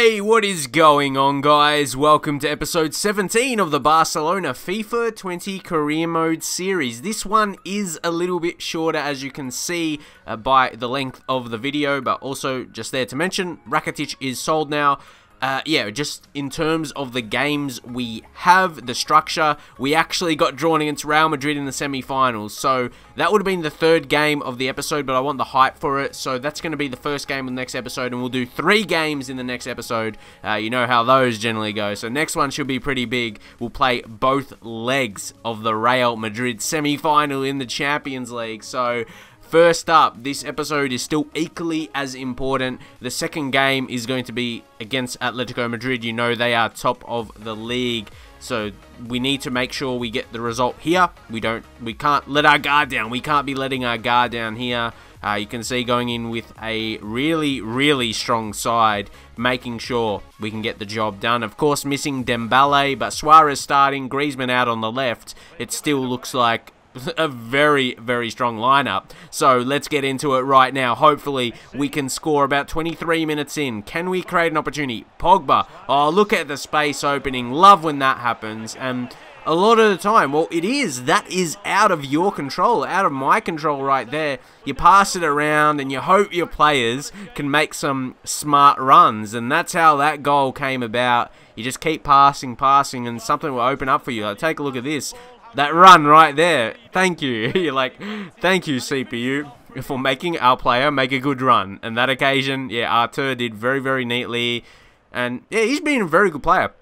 Hey, what is going on, guys? Welcome to episode 17 of the Barcelona FIFA 20 Career Mode series. This one is a little bit shorter, as you can see by the length of the video, but also just there to mention, Rakitic is sold now. Yeah, just in terms of the games we have, the structure, we actually got drawn against Real Madrid in the semi-finals, so that would have been the third game of the episode, but I want the hype for it, so that's going to be the first game in the next episode, and we'll do 3 games in the next episode. You know how those generally go, so next one should be pretty big. We'll play both legs of the Real Madrid semi-final in the Champions League, so... First up, this episode is still equally as important. The second game is going to be against Atletico Madrid. You know they are top of the league, so we need to make sure we get the result here. We can't let our guard down. We can't be letting our guard down here. You can see going in with a really, really strong side, making sure we can get the job done. Of course, missing Dembélé, but Suarez starting, Griezmann out on the left. It still looks like a very, very strong lineup. So let's get into it right now. Hopefully we can score about 23 minutes in. Can we create an opportunity? Pogba. Oh, look at the space opening. Love when that happens. And a lot of the time, well, that is out of your control, out of my control right there. You pass it around and you hope your players can make some smart runs. And that's how that goal came about. You just keep passing, and something will open up for you. Like, take a look at this. That run right there. Thank you. You're like, thank you, CPU, for making our player make a good run. And that occasion, yeah, Artur did very, very neatly. And, yeah, he's been a very good player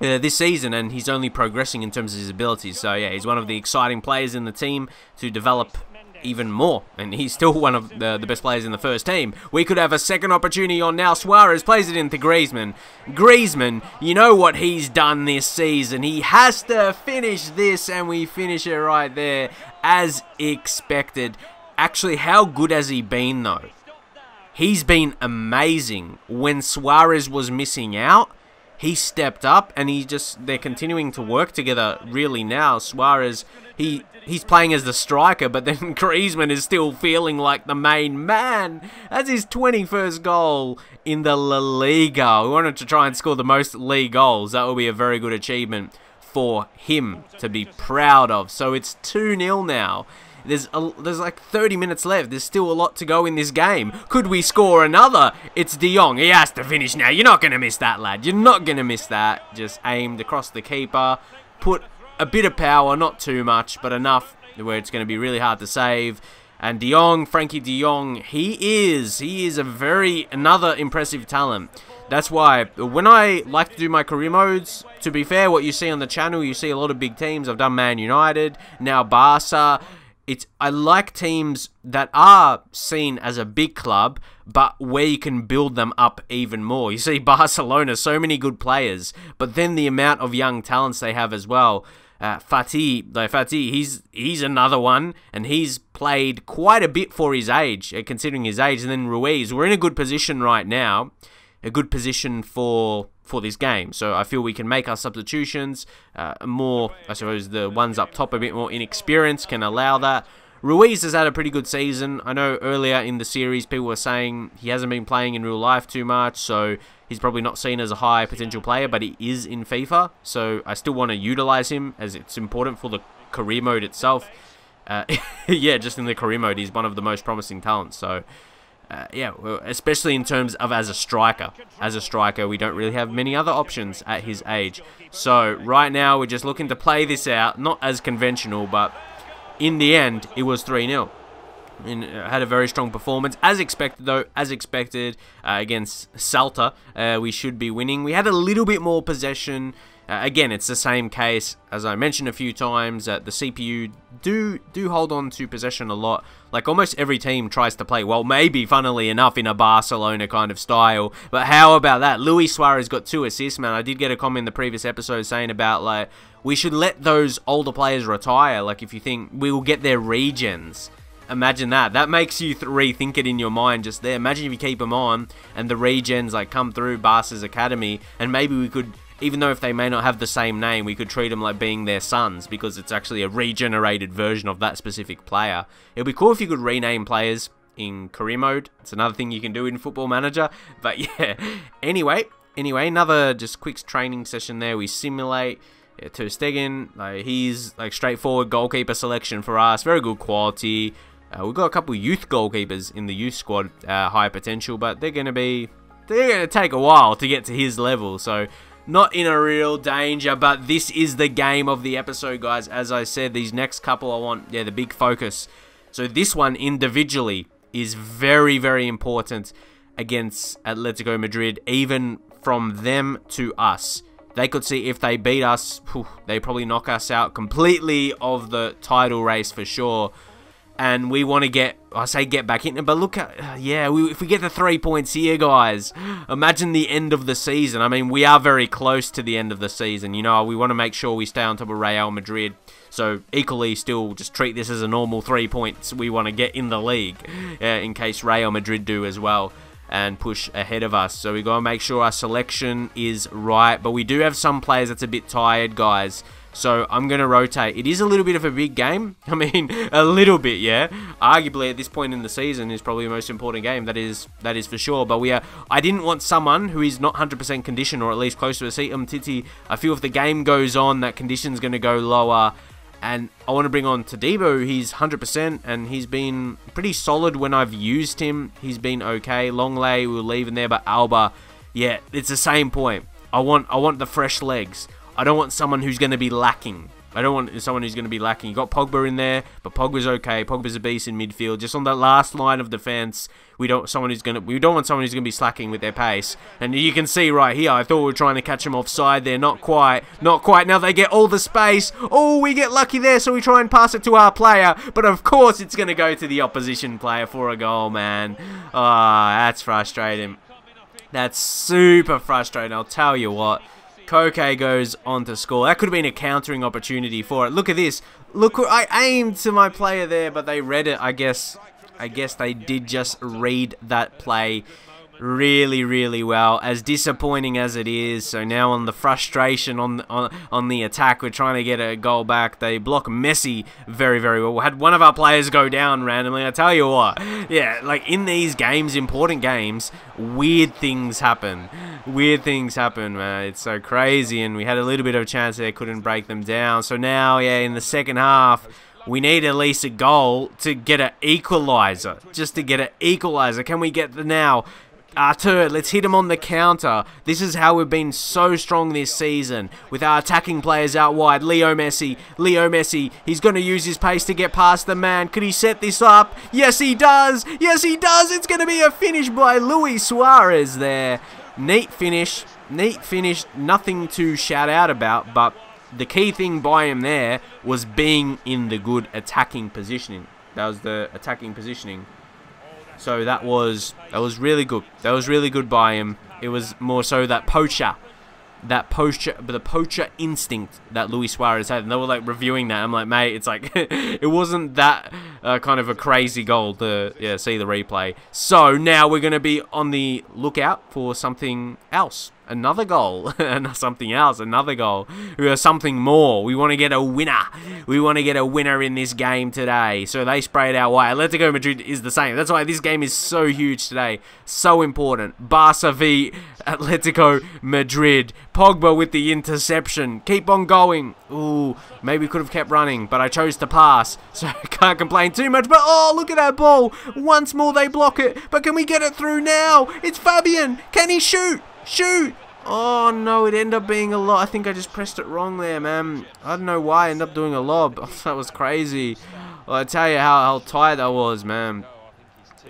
this season, and he's only progressing in terms of his abilities. So, yeah, he's one of the exciting players in the team to develop even more, and he's still one of the best players in the first team. We could have a second opportunity on now. Suarez plays it into Griezmann. Griezmann, you know what he's done this season. He has to finish this, and we finish it right there, as expected. Actually, how good has he been, though? He's been amazing. When Suarez was missing out, he stepped up, and they're continuing to work together really now. Suarez, he's playing as the striker, but then Griezmann is still feeling like the main man. That's his 21st goal in the La Liga. We wanted to try and score the most league goals. That will be a very good achievement for him to be proud of. So it's 2-0 now. There's like 30 minutes left. There's still a lot to go in this game. Could we score another? It's De Jong. He has to finish now. You're not going to miss that, lad. You're not going to miss that. Just aimed across the keeper. Put a bit of power, not too much, but enough where it's going to be really hard to save. And De Jong, Frankie De Jong, he is another impressive talent. That's why, when I like to do my career modes, to be fair, what you see on the channel, you see a lot of big teams. I've done Man United, now Barca. I like teams that are seen as a big club, but where you can build them up even more. You see Barcelona, so many good players, but then the amount of young talents they have as well. Fati, he's another one, and he's played quite a bit for his age, considering his age. And then Ruiz, we're in a good position right now, a good position for this game. So I feel we can make our substitutions more. I suppose the ones up top a bit more inexperienced can allow that. Ruiz has had a pretty good season. I know earlier in the series people were saying he hasn't been playing in real life too much, so he's probably not seen as a high potential player, but he is in FIFA, so I still want to utilize him, as it's important for the career mode itself. Yeah, just in the career mode, he's one of the most promising talents. So yeah, especially in terms of as a striker. As a striker, we don't really have many other options at his age. So right now, we're just looking to play this out. Not as conventional, but in the end, it was 3-0. And had a very strong performance. As expected, though, against Celta, we should be winning. We had a little bit more possession. Again, it's the same case, as I mentioned a few times, that the CPU do hold on to possession a lot. Like, almost every team tries to play, well, maybe, funnily enough, in a Barcelona kind of style. But how about that? Luis Suarez got 2 assists, man. I did get a comment in the previous episode saying about, like, we should let those older players retire. Like, if you think we will get their regens. Imagine that. That makes you rethink it in your mind just there. Imagine if you keep them on and the regens, like, come through Barca's academy, and maybe we could... Even though if they may not have the same name, we could treat them like being their sons, because it's actually a regenerated version of that specific player. It'd be cool if you could rename players in career mode. It's another thing you can do in Football Manager. But yeah, anyway, Anyway, another just quick training session there. We simulate ter Stegen. He's like straightforward goalkeeper selection for us. Very good quality. We've got a couple youth goalkeepers in the youth squad, high potential, but they're gonna take a while to get to his level. So not in a real danger, but this is the game of the episode, guys. As I said, these next couple I want, the big focus. So this one individually is very, very important against Atletico Madrid. Even from them to us, they could see if they beat us, they probably knock us out completely of the title race for sure. And we want to get, I say get back in, but look at, if we get the 3 points here, guys, imagine the end of the season. I mean, we are very close to the end of the season. You know, we want to make sure we stay on top of Real Madrid. So equally still just treat this as a normal 3 points. We want to get in the league in case Real Madrid do as well and push ahead of us. So we got to make sure our selection is right. But we do have some players that's a bit tired, guys. So I'm going to rotate. It is a little bit of a big game. I mean, a little bit, yeah. Arguably, at this point in the season, is probably the most important game. That is for sure. But we are. I didn't want someone who is not 100% condition, or at least close to a seat. Umtiti, I feel if the game goes on, that condition's going to go lower. And I want to bring on Tadebu. He's 100%, and he's been pretty solid when I've used him. He's been okay. Longley, we'll leave in there. But Alba, yeah, it's the same point. I want the fresh legs. I don't want someone who's going to be lacking. I don't want someone who's going to be lacking. You got Pogba in there, but Pogba's okay. Pogba's a beast in midfield. Just on that last line of defense, we don't want someone who's going to be slacking with their pace. And you can see right here, I thought we were trying to catch him offside there. Not quite. Now they get all the space. Oh, we get lucky there, so we try and pass it to our player. But of course, it's going to go to the opposition player for a goal, man. Ah, that's frustrating. That's super frustrating. I'll tell you what. Koke goes on to score. That could have been a countering opportunity for it. Look at this. Look, I aimed to my player there, but they read it. I guess they did just read that play really, really well. As disappointing as it is. So now on the frustration on the attack, we're trying to get a goal back. They block Messi very, very well. We had one of our players go down randomly. I tell you what. Yeah, like in these games, important games, weird things happen. Weird things happen, man. It's so crazy, and we had a little bit of a chance there, couldn't break them down. So now, yeah, in the second half, we need at least a goal to get an equalizer. Just to get an equalizer. Can we get the now? Artur, let's hit him on the counter. This is how we've been so strong this season. With our attacking players out wide. Leo Messi. He's going to use his pace to get past the man. Could he set this up? Yes, he does. It's going to be a finish by Luis Suarez there. Neat finish, nothing to shout out about, but the key thing by him there was being in the good attacking positioning. That was the attacking positioning. So that was really good. That was really good by him. It was more so the poacher instinct that Luis Suarez had, and they were like reviewing that. I'm like, mate, it's like it wasn't that kind of a crazy goal to see the replay. So now we're going to be on the lookout for something else, another goal, and something else, another goal, something more. We want to get a winner. We want to get a winner in this game today. So they spray it our way. Atletico Madrid is the same. That's why this game is so huge today, so important. Barca v Atletico Madrid. Pogba with the interception. Keep on going. Ooh, maybe could have kept running, but I chose to pass, so I can't complain too much. But oh, look at that ball. Once more they block it, but can we get it through now? It's Fabian. Can he shoot? Shoot! Oh no, it ended up being a lob. I think I just pressed it wrong there, man. I don't know why I ended up doing a lob. Oh, that was crazy. Well, I tell you how tired I was, man.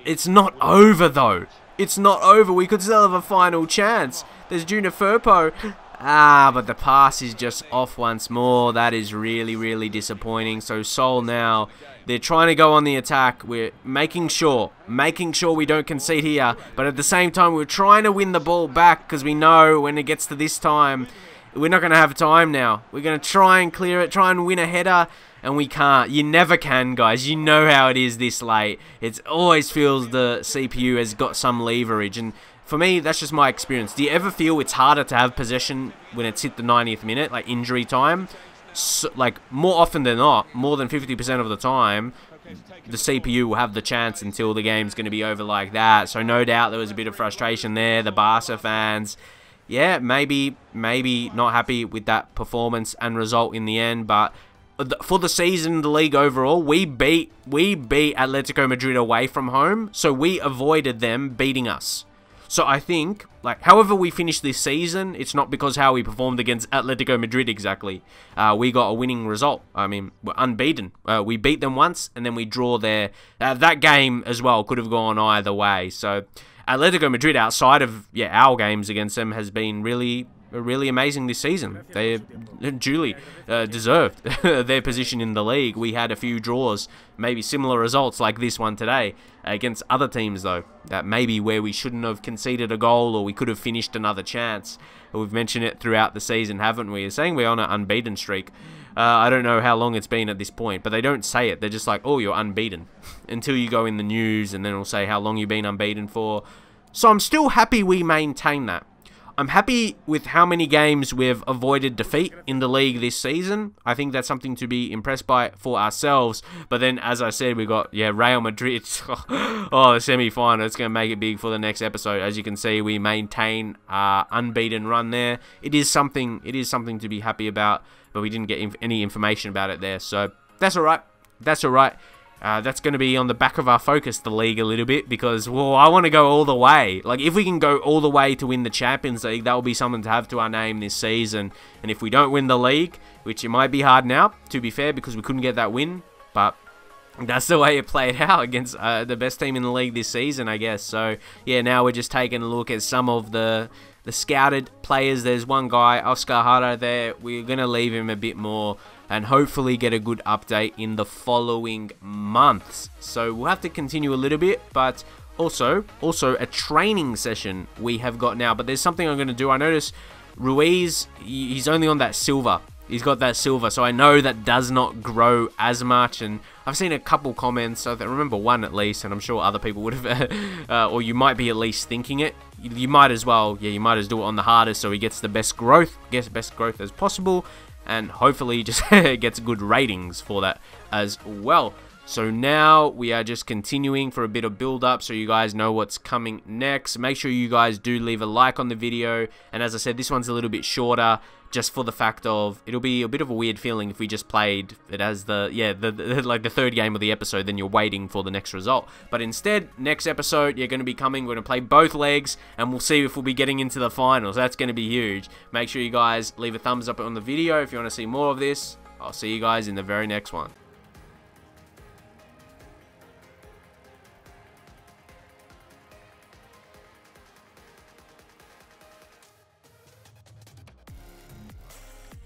It's not over though. It's not over. We could still have a final chance. There's Junior Firpo. Ah, but the pass is just off once more. That is really, really disappointing. So Sol now, they're trying to go on the attack. We're making sure we don't concede here. But at the same time, we're trying to win the ball back because we know when it gets to this time, we're not going to have time now. We're going to try and clear it, try and win a header, and we can't. You never can, guys. You know how it is this late. It always feels the CPU has got some leverage, and for me, that's just my experience. Do you ever feel it's harder to have possession when it's hit the 90th minute, like injury time? So, like, more often than not, more than 50% of the time, the CPU will have the chance until the game's going to be over like that. So no doubt there was a bit of frustration there. The Barca fans, yeah, maybe not happy with that performance and result in the end, but for the season, the league overall, we beat Atletico Madrid away from home, so we avoided them beating us. So I think, like, however we finish this season, it's not because how we performed against Atletico Madrid exactly. We got a winning result. I mean, we're unbeaten. We beat them once, and then we draw there. That game as well could have gone either way. So Atletico Madrid, outside of our games against them, has been really amazing this season. They duly deserved their position in the league. We had a few draws, maybe similar results like this one today against other teams though, that maybe where we shouldn't have conceded a goal or we could have finished another chance. We've mentioned it throughout the season, haven't we? You're saying we're on an unbeaten streak. I don't know how long it's been at this point, but they don't say it. They're just like, oh, you're unbeaten until you go in the news, and then it'll say how long you've been unbeaten for. So I'm still happy we maintain that. I'm happy with how many games we've avoided defeat in the league this season. I think that's something to be impressed by for ourselves. But then, as I said, we got, Real Madrid. Oh, the semi-final. It's going to make it big for the next episode. As you can see, we maintain our unbeaten run there. It is something to be happy about, but we didn't get any information about it there. So, that's all right. That's all right. That's going to be on the back of our focus, the league, a little bit, because, well, I want to go all the way. Like, if we can go all the way to win the Champions League, that will be something to have to our name this season. And if we don't win the league, which it might be hard now, to be fair, because we couldn't get that win, but that's the way it played out against the best team in the league this season, I guess. So, yeah, now we're just taking a look at some of the scouted players. There's one guy, Oscar Haro there. We're going to leave him a bit more and hopefully get a good update in the following months. So we'll have to continue a little bit, but also a training session we have got now. But there's something I'm going to do. I notice Ruiz, he's only on that silver. He's got that silver, so I know that does not grow as much, and I've seen a couple comments, I remember one at least, and I'm sure other people would have, or you might be at least thinking it, you might as well, you might as do it on the hardest so he gets the best growth, as possible, and hopefully just gets good ratings for that as well. So now we are just continuing for a bit of build up so you guys know what's coming next. Make sure you guys do leave a like on the video. And as I said, this one's a little bit shorter just for the fact of it'll be a bit of a weird feeling if we just played it as like the third game of the episode, then you're waiting for the next result. But instead, next episode, you're going to be coming. We're going to play both legs and we'll see if we'll be getting into the finals. That's going to be huge. Make sure you guys leave a thumbs up on the video if you want to see more of this. I'll see you guys in the very next one.